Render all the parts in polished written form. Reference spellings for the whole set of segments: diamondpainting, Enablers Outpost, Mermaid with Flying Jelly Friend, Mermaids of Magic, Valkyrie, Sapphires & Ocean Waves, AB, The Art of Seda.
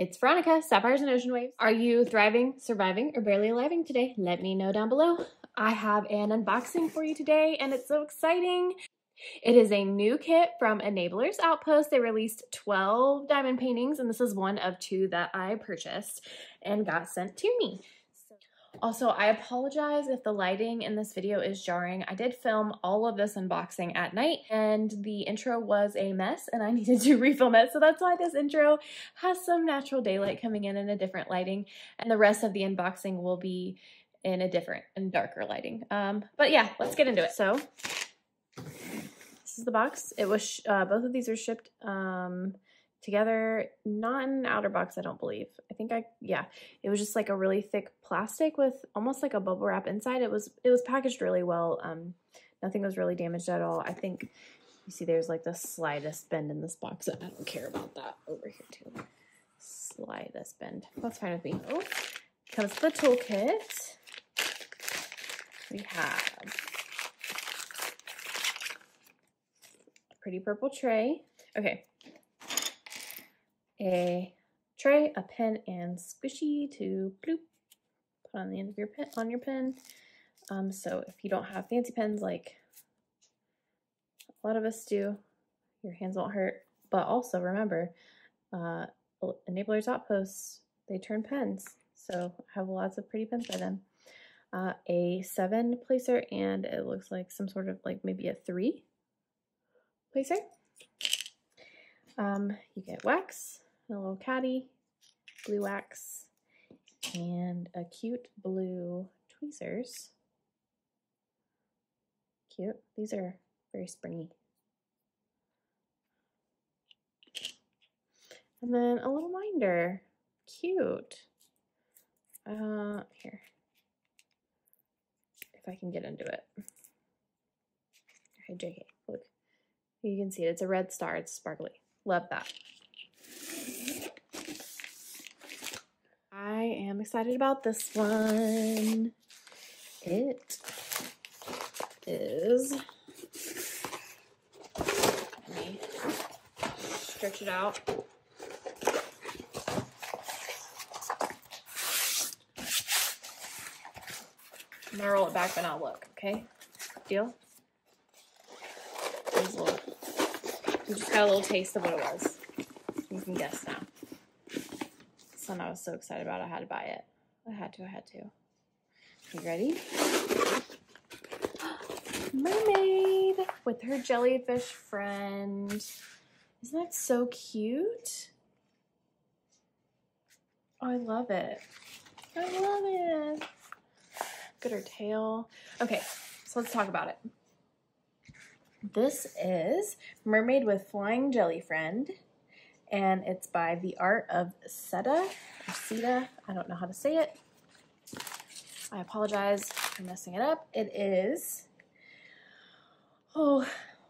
It's Veronica, Sapphires and Ocean Waves. Are you thriving, surviving, or barely aliving today? Let me know down below. I have an unboxing for you today, and it's so exciting. It is a new kit from Enablers Outpost. They released 12 diamond paintings, and this is one of 2 that I purchased and got sent to me. Also, I apologize if the lighting in this video is jarring. I did film all of this unboxing at night, and the intro was a mess, and I needed to refilm it, so that's why this intro has some natural daylight coming in and a different lighting, and the rest of the unboxing will be in a different and darker lighting. But yeah, let's get into it. So, this is the box. It was both of these are shipped together, not in an outer box, I don't believe. Yeah, it was just like a really thick plastic with almost like a bubble wrap inside. It was packaged really well. Nothing was really damaged at all. I think you see there's like the slightest bend in this box. I don't care about that over here too. Slightest bend. That's fine with me. Oh, comes the toolkit. We have a pretty purple tray. Okay. A tray, a pen, and squishy to bloop, put on the end of your pen, so if you don't have fancy pens like a lot of us do, your hands won't hurt. But also remember, Enablers Outpost, they turn pens, so I have lots of pretty pens by them. A 7 placer, and it looks like some sort of like maybe a 3 placer. You get wax, a little caddy, blue wax, and a cute blue tweezers. Cute. These are very springy. And then a little binder. Cute. Here. If I can get into it. Okay, JK, look. You can see it. It's a red star. It's sparkly. Love that. I am excited about this one. It is, let me stretch it out. I'm gonna roll it back and I'll look, okay? Deal? There's a little, you just got a little taste of what it was. You can guess now. This one I was so excited about, I had to buy it. I had to. You ready? Mermaid with her jellyfish friend. Isn't that so cute? Oh, I love it. Look at her tail. Okay, so let's talk about it. This is Mermaid with Flying Jelly Friend, and it's by The Art of Seda, or Seda. I don't know how to say it. I apologize for messing it up. It is, oh,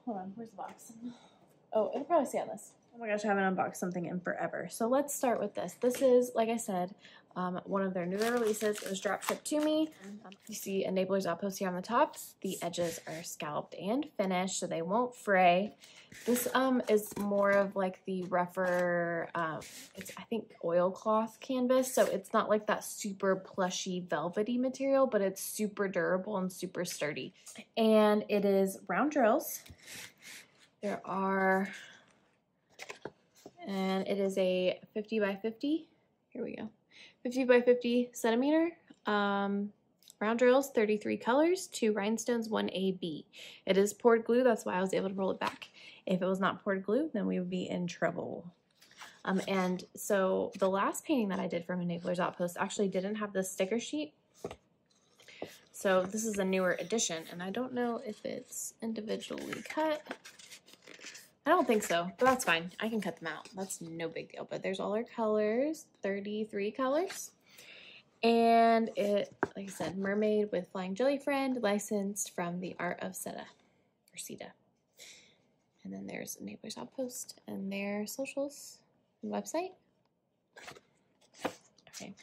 hold on, where's the box? Oh, it'll probably stay on this. Oh my gosh, I haven't unboxed something in forever. So let's start with this. This is, like I said, one of their newer releases. It was drop shipped to me. You see Enablers Outpost here on the top. The edges are scalloped and finished so they won't fray. This is more of like the rougher, it's I think oilcloth canvas, so it's not like that super plushy velvety material, but it's super durable and super sturdy. And it is round drills. There are, and it is a 50 by 50. Here we go. 50 by 50 centimeter, round drills, 33 colors, 2 rhinestones, 1 AB. It is poured glue, that's why I was able to roll it back. If it was not poured glue, then we would be in trouble. And so the last painting that I did from Enablers Outpost actually didn't have this sticker sheet. So this is a newer edition, and I don't know if it's individually cut. I don't think so, but that's fine. I can cut them out. That's no big deal. But there's all our colors, 33 colors. And it, like I said, Mermaid with Flying Jelly Friend, licensed from The Art of Seda, or Seda. And then there's Enablers Outpost and their socials and website. Okay.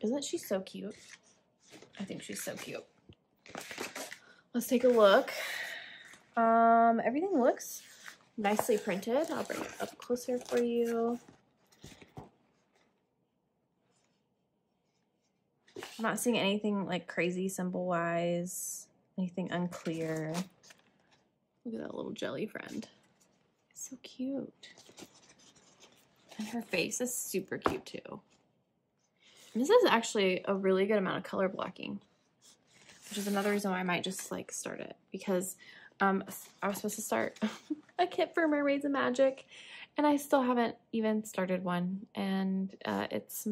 Isn't she so cute? I think she's so cute. Let's take a look. Everything looks nicely printed. I'll bring it up closer for you. I'm not seeing anything like crazy symbol-wise, anything unclear. Look at that little jelly friend. It's so cute. And her face is super cute too. And this is actually a really good amount of color blocking, which is another reason why I might just like start it, because I was supposed to start a kit for Mermaids of Magic, and I still haven't even started one, and it's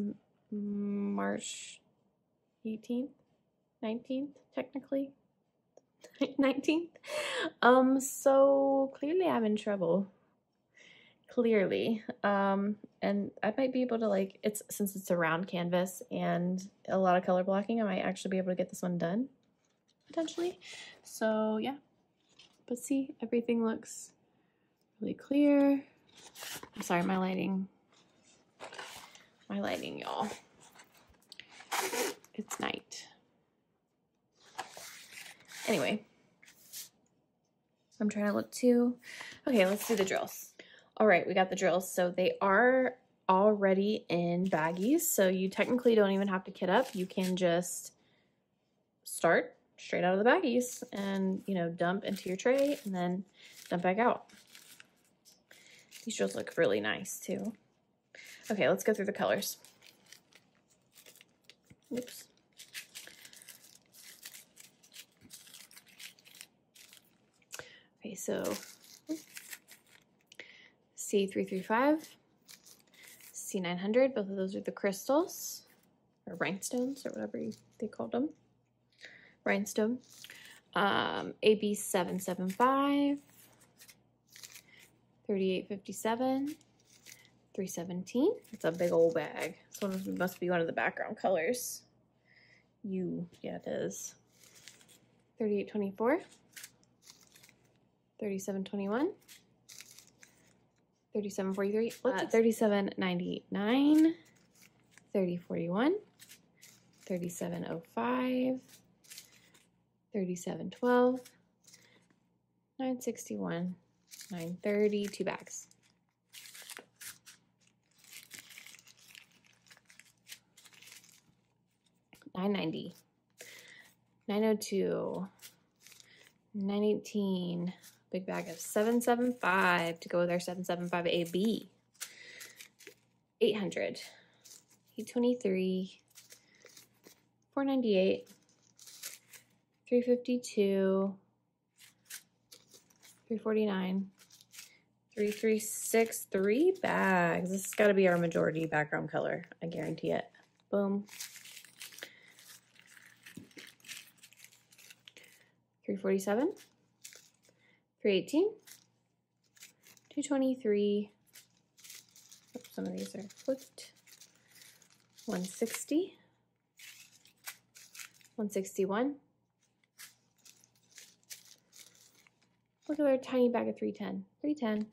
March 18th, 19th, technically, 19th, so clearly I'm in trouble, clearly, and I might be able to, like, it's, since it's a round canvas and a lot of color blocking, I might actually be able to get this one done, potentially, so yeah. But see, everything looks really clear. I'm sorry, my lighting, y'all. It's night. Anyway, I'm trying to look too. Okay, let's do the drills. All right, we got the drills. So they are already in baggies, so you technically don't even have to kit up. You can just start straight out of the baggies and, you know, dump into your tray and then dump back out. These drills look really nice too. Okay, let's go through the colors. Oops. Okay, so C335, C900, both of those are the crystals or rhinestones or whatever they called them. Rhinestone, AB775, 3857, 317. It's a big old bag. So it must be one of the background colors. Yeah, it is. 3824, 3721, 3743, 3799, 3041, 3705. 3712, 961, 930, 2 bags. $9.90, $9.02, $9.18, big bag of $7.75 to go with our $7.75 AB, $800, $8.23, $4.98. 352, 349, 336, 3 bags. This has got to be our majority background color. I guarantee it. Boom. 347, 318, 223. Oops, some of these are flipped. 160, 161. Look at our tiny bag of 310, 310,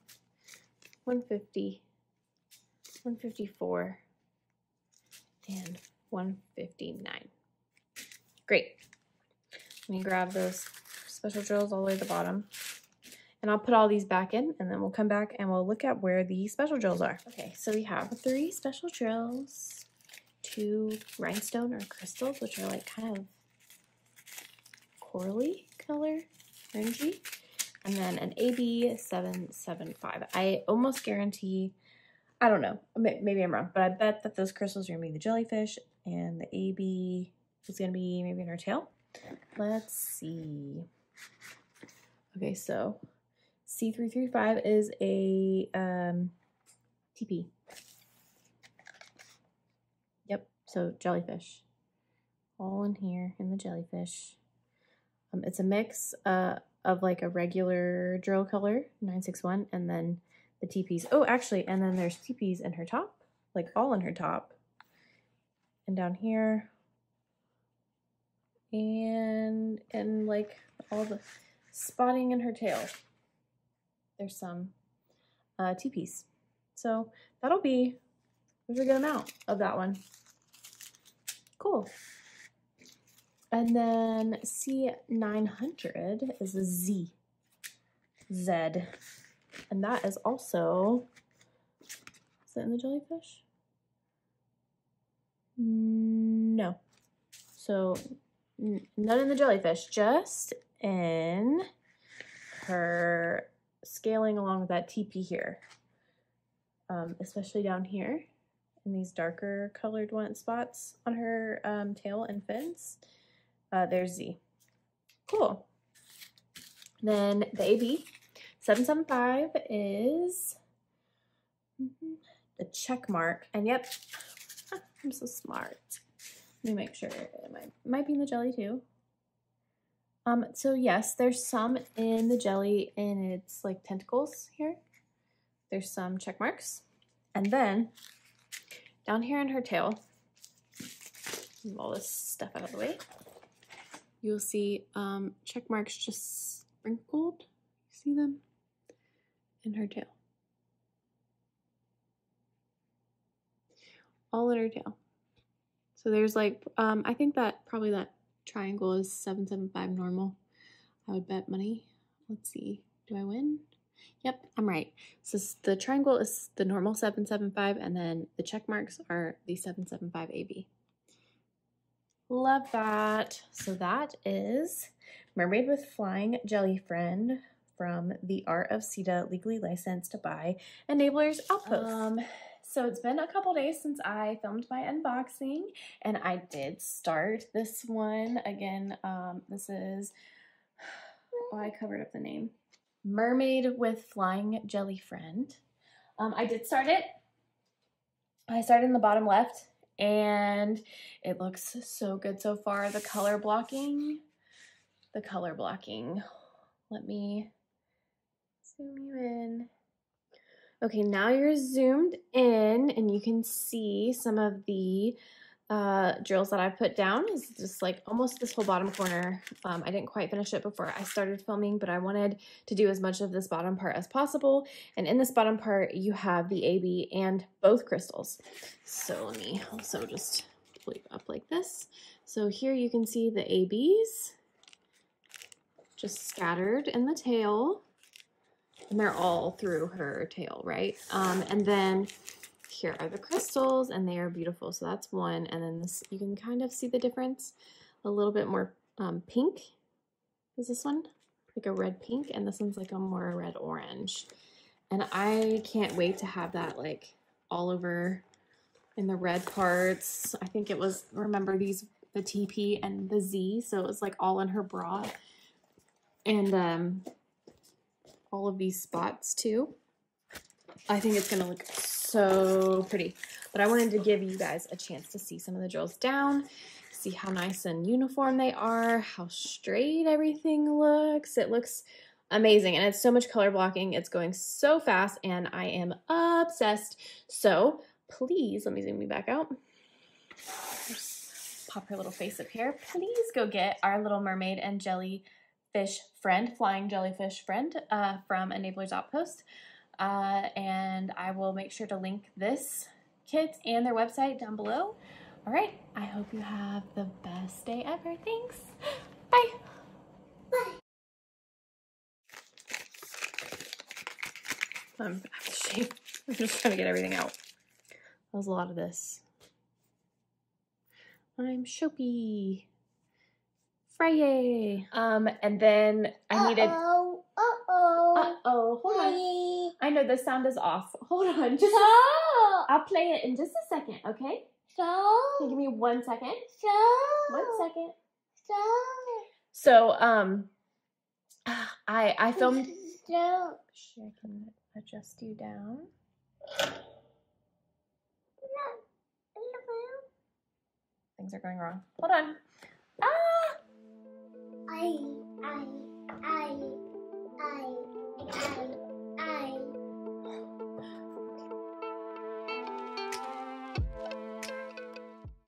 150, 154, and 159. Great. Let me grab those special drills all the way to the bottom. And I'll put all these back in, and then we'll come back and we'll look at where the special drills are. Okay, so we have 3 special drills, 2 rhinestone or crystals, which are like kind of corally color, orangey. And then an AB775. I almost guarantee, I don't know, maybe I'm wrong, but I bet that those crystals are going to be the jellyfish and the AB is going to be maybe in her tail. Let's see. Okay, so C335 is a TP. Yep, so jellyfish. All in here in the jellyfish. It's a mix of like a regular drill color, 961, and then the TPs. Oh, actually, and then there's TPs in her top, like all in her top, and down here, and like all the spotting in her tail. There's some TPs. So that'll be a good amount of that one. Cool. And then C900 is a Z. And that is also, is that in the jellyfish? No. So not in the jellyfish, just in her scaling along with that teepee here, especially down here in these darker colored one spots on her tail and fins. There's Z. Cool. Then the AB 775 is the check mark. And yep, I'm so smart. Let me make sure it might be in the jelly too. So yes, there's some in the jelly and it's like tentacles here. There's some check marks. And then down here in her tail, move all this stuff out of the way. You'll see check marks just sprinkled. You see them in her tail. All in her tail. So there's like, I think that probably that triangle is 775 normal. I would bet money. Let's see, do I win? Yep, I'm right. So the triangle is the normal 775 and then the check marks are the 775 AB. Love that. So that is Mermaid with Flying Jelly Friend from The Art of Seda, legally licensed by Enablers Outpost. So it's been a couple days since I filmed my unboxing, and I did start this one again. This is, oh, I covered up the name, Mermaid with Flying Jelly Friend. I did start it. I started in the bottom left, and it looks so good so far. The color blocking. Let me zoom you in. Okay, now you're zoomed in and you can see some of the drills that I put down. It's just like almost this whole bottom corner. I didn't quite finish it before I started filming, but I wanted to do as much of this bottom part as possible. And in this bottom part, you have the AB and both crystals. So let me also just pull you up like this. So here you can see the ABs just scattered in the tail. And they're all through her tail, right? And then here are the crystals, and they are beautiful. So that's one. And then this, you can kind of see the difference. A little bit more pink is this one, like a red pink, and this one's like a more red orange. And I can't wait to have that like all over in the red parts. I think it was, remember these, the TP and the Z, so it was like all in her bra. And all of these spots too. I think it's gonna look so pretty, but I wanted to give you guys a chance to see some of the drills down, see how nice and uniform they are, how straight everything looks. It looks amazing, and it's so much color blocking. It's going so fast, and I am obsessed. So please, let me zoom you back out. Just pop her little face up here. Please go get our little mermaid and flying jellyfish friend from Enablers Outpost, and I will make sure to link this kit and their website down below. All right, I hope you have the best day ever. Thanks. Bye. Bye. I'm out of shape. I'm just trying to get everything out. That was a lot of this. I'm Shopee. Friday. And then I needed. Hold on. I know the sound is off. Hold on. Just. I'll play it in just a second, okay? Can you give me 1 second? 1 second. I filmed. Shh, I can adjust you down. Things are going wrong. Hold on.